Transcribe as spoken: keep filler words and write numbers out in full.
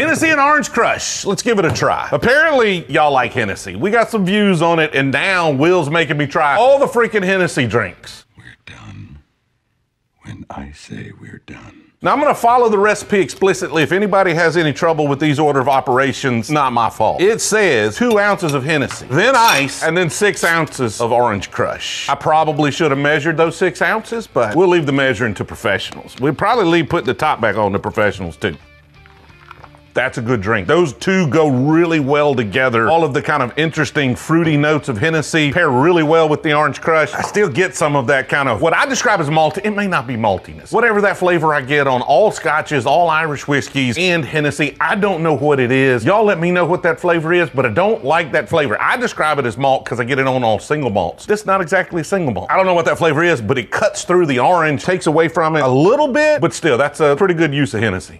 Hennessy and Orange Crush. Let's give it a try. Apparently, y'all like Hennessy. We got some views on it, and now Will's making me try all the freaking Hennessy drinks. We're done when I say we're done. Now, I'm going to follow the recipe explicitly. If anybody has any trouble with these order of operations, not my fault. It says two ounces of Hennessy, then ice, and then six ounces of Orange Crush. I probably should have measured those six ounces, but we'll leave the measuring to professionals. We'll probably leave putting the top back on to professionals, too. That's a good drink. Those two go really well together. All of the kind of interesting fruity notes of Hennessy pair really well with the Orange Crush. I still get some of that kind of what I describe as malty. It may not be maltiness. Whatever that flavor I get on all scotches, all Irish whiskeys, and Hennessy, I don't know what it is. Y'all let me know what that flavor is, but I don't like that flavor. I describe it as malt because I get it on all single malts. This is not exactly single malt. I don't know what that flavor is, but it cuts through the orange, takes away from it a little bit, but still, that's a pretty good use of Hennessy.